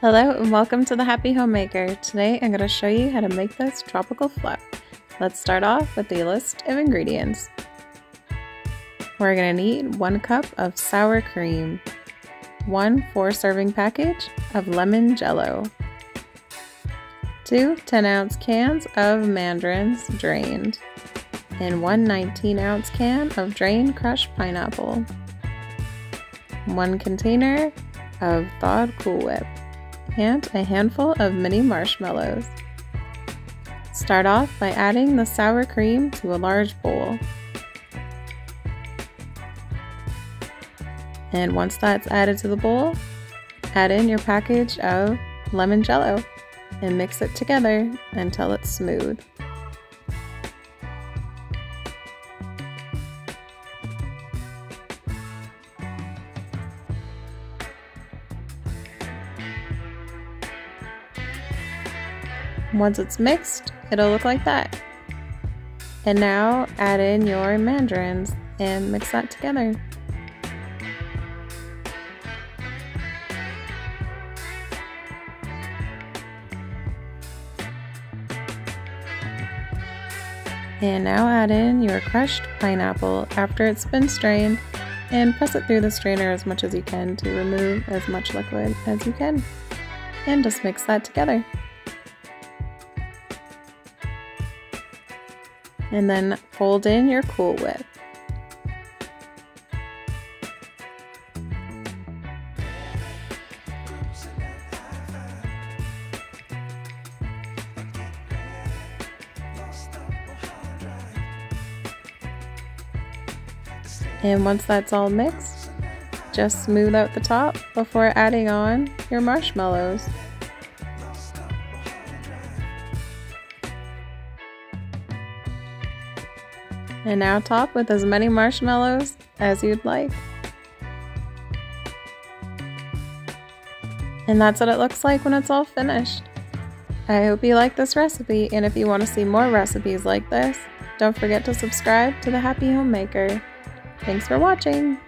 Hello and welcome to The Happy Homemaker. Today I'm going to show you how to make this tropical fluff. Let's start off with the list of ingredients. We're going to need 1 cup of sour cream, 1 4-serving package of lemon jello, 2 10-ounce cans of mandarins drained, and 1 19-ounce can of drained crushed pineapple, 1 container of thawed Cool Whip, and a handful of mini marshmallows. Start off by adding the sour cream to a large bowl. And once that's added to the bowl, add in your package of lemon jello and mix it together until it's smooth. Once it's mixed, it'll look like that. And now add in your mandarins and mix that together. And now add in your crushed pineapple after it's been strained and press it through the strainer as much as you can to remove as much liquid as you can. And just mix that together. And then fold in your Cool Whip. And once that's all mixed, just smooth out the top before adding on your marshmallows. And now top with as many marshmallows as you'd like. And that's what it looks like when it's all finished. I hope you like this recipe, and if you want to see more recipes like this, don't forget to subscribe to The Happy Homemaker. Thanks for watching!